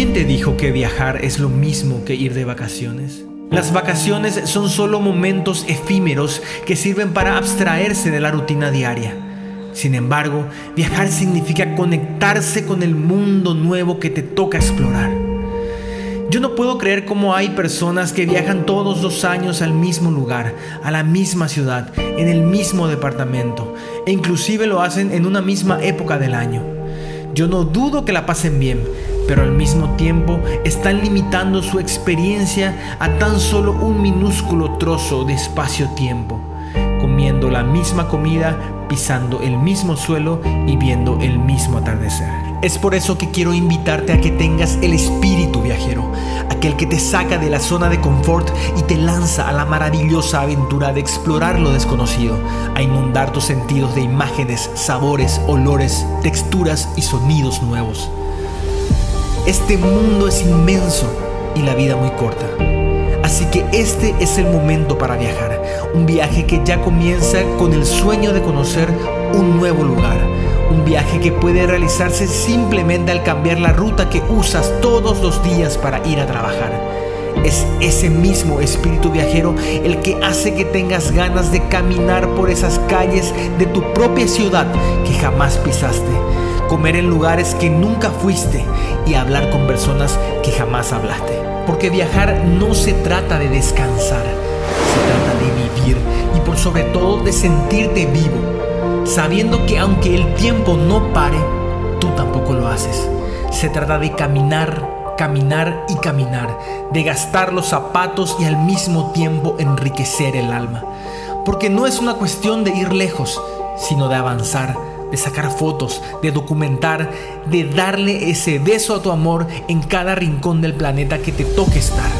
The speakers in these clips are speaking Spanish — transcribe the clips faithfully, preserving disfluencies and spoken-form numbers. ¿Quién te dijo que viajar es lo mismo que ir de vacaciones? Las vacaciones son solo momentos efímeros que sirven para abstraerse de la rutina diaria. Sin embargo, viajar significa conectarse con el mundo nuevo que te toca explorar. Yo no puedo creer cómo hay personas que viajan todos los años al mismo lugar, a la misma ciudad, en el mismo departamento, e inclusive lo hacen en una misma época del año. Yo no dudo que la pasen bien, pero al mismo tiempo están limitando su experiencia a tan solo un minúsculo trozo de espacio-tiempo, comiendo la misma comida, pisando el mismo suelo y viendo el mismo atardecer. Es por eso que quiero invitarte a que tengas el espíritu viajero, aquel que te saca de la zona de confort y te lanza a la maravillosa aventura de explorar lo desconocido, a inundar tus sentidos de imágenes, sabores, olores, texturas y sonidos nuevos. Este mundo es inmenso y la vida muy corta. Así que este es el momento para viajar, un viaje que ya comienza con el sueño de conocer un nuevo lugar. Un viaje que puede realizarse simplemente al cambiar la ruta que usas todos los días para ir a trabajar. Es ese mismo espíritu viajero el que hace que tengas ganas de caminar por esas calles de tu propia ciudad que jamás pisaste, comer en lugares que nunca fuiste y hablar con personas que jamás hablaste. Porque viajar no se trata de descansar, se trata de vivir y por sobre todo de sentirte vivo. Sabiendo que aunque el tiempo no pare, tú tampoco lo haces. Se trata de caminar, caminar y caminar, de gastar los zapatos y al mismo tiempo enriquecer el alma. Porque no es una cuestión de ir lejos, sino de avanzar, de sacar fotos, de documentar, de darle ese beso a tu amor en cada rincón del planeta que te toque estar.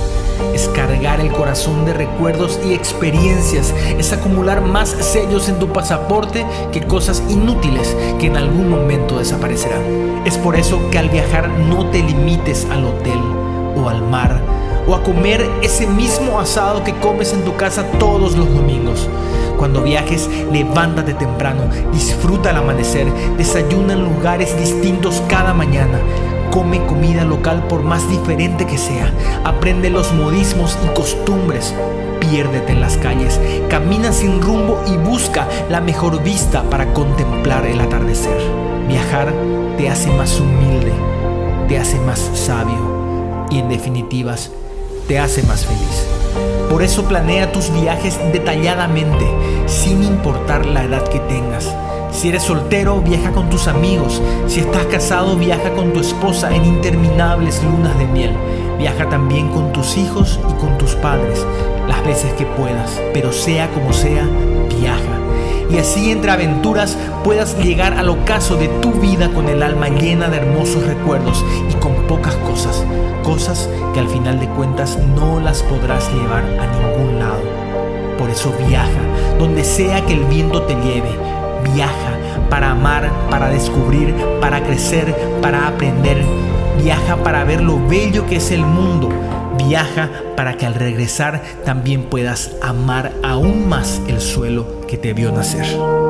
Es cargar el corazón de recuerdos y experiencias, es acumular más sellos en tu pasaporte que cosas inútiles que en algún momento desaparecerán. Es por eso que al viajar no te limites al hotel o al mar o a comer ese mismo asado que comes en tu casa todos los domingos. Cuando viajes, levántate temprano, disfruta el amanecer, desayuna en lugares distintos cada mañana. Come comida local por más diferente que sea, aprende los modismos y costumbres, piérdete en las calles, camina sin rumbo y busca la mejor vista para contemplar el atardecer. Viajar te hace más humilde, te hace más sabio y en definitivas te hace más feliz. Por eso planea tus viajes detalladamente, sin importar la edad que tengas. Si eres soltero, viaja con tus amigos. Si estás casado, viaja con tu esposa en interminables lunas de miel. Viaja también con tus hijos y con tus padres, las veces que puedas. Pero sea como sea, viaja. Y así entre aventuras puedas llegar al ocaso de tu vida con el alma llena de hermosos recuerdos y con pocas cosas. Cosas que al final de cuentas no las podrás llevar a ningún lado. Por eso viaja, donde sea que el viento te lleve. Viaja para amar, para descubrir, para crecer, para aprender. Viaja para ver lo bello que es el mundo. Viaja para que al regresar también puedas amar aún más el suelo que te vio nacer.